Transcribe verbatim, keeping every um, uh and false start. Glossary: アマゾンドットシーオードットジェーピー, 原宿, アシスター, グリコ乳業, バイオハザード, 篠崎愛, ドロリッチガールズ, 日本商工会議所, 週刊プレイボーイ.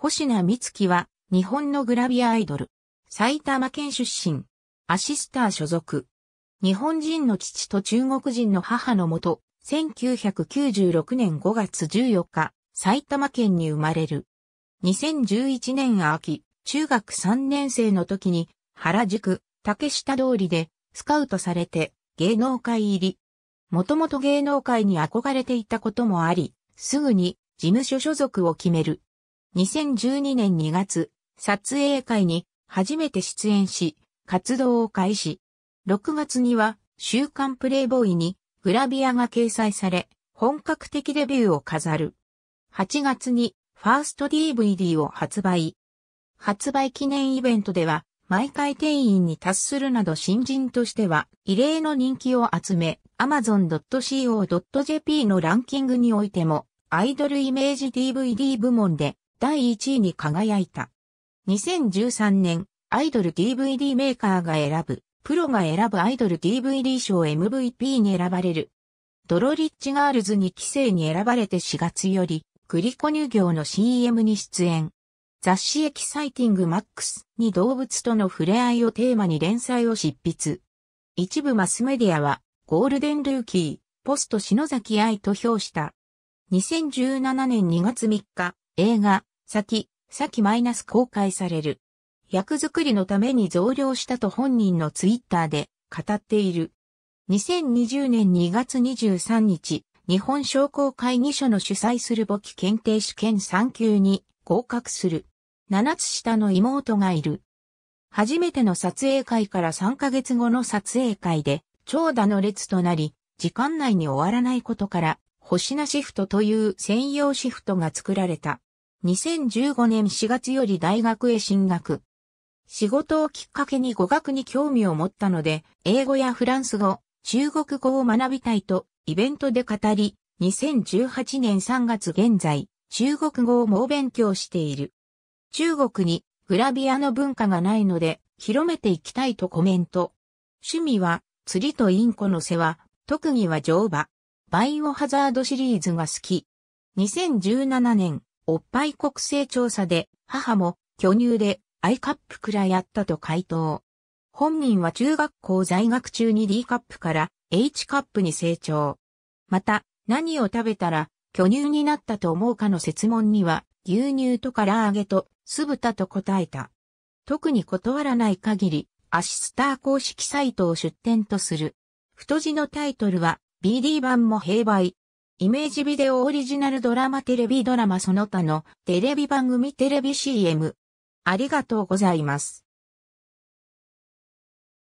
星名美月は日本のグラビアアイドル。埼玉県出身。アシスター所属。日本人の父と中国人の母のもと、せんきゅうひゃくきゅうじゅうろくねんごがつじゅうよっか、埼玉県に生まれる。にせんじゅういちねん秋、中学さんねんせいの時に原宿、竹下通りでスカウトされて芸能界入り。もともと芸能界に憧れていたこともあり、すぐに事務所所属を決める。にせんじゅうにねんにがつ、撮影会に初めて出演し、活動を開始。ろくがつには、週刊プレイボーイにグラビアが掲載され、本格的デビューを飾る。はちがつに、ファースト ディーブイディー を発売。発売記念イベントでは、毎回定員に達するなど新人としては、異例の人気を集め、アマゾンドットシーオードットジェーピー のランキングにおいても、アイドルイメージ ディーブイディー 部門で、だいいちいに輝いた。にせんじゅうさんねん、アイドル ディーブイディー メーカーが選ぶ、プロが選ぶアイドル ディーブイディー 賞 エムブイピー に選ばれる。ドロリッチガールズに期生に選ばれてしがつより、グリコ乳業の シーエム に出演。雑誌エキサイティングマックスに動物との触れ合いをテーマに連載を執筆。一部マスメディアは、ゴールデンルーキー、ポスト篠崎愛と評した。にせんじゅうななねんにがつみっか、映画、先、先マイナス公開される。役作りのために増量したと本人のツイッターで語っている。にせんにじゅうねんにがつにじゅうさんにち、日本商工会議所の主催する簿記検定試験さんきゅうに合格する。ななつしたの妹がいる。初めての撮影会からさんかげつごの撮影会で、長蛇の列となり、時間内に終わらないことから、星名シフトという専用シフトが作られた。にせんじゅうごねんしがつより大学へ進学。仕事をきっかけに語学に興味を持ったので、英語やフランス語、中国語を学びたいとイベントで語り、にせんじゅうはちねんさんがつ現在、中国語を猛勉強している。中国にグラビアの文化がないので、広めていきたいとコメント。趣味は釣りとインコの世話、特技は乗馬。バイオハザードシリーズが好き。にせんじゅうななねん、おっぱい国勢調査で、母も巨乳で、アイカップくらいあったと回答。本人は中学校在学中に ディー カップから エイチカップに成長。また、何を食べたら巨乳になったと思うかの設問には、牛乳と唐揚げと酢豚と答えた。特に断らない限り、アシスター公式サイトを出店とする。太字のタイトルは、ビーディー 版も併売。イメージビデオオリジナルドラマテレビドラマその他のテレビ番組テレビ シーエム。ありがとうございます。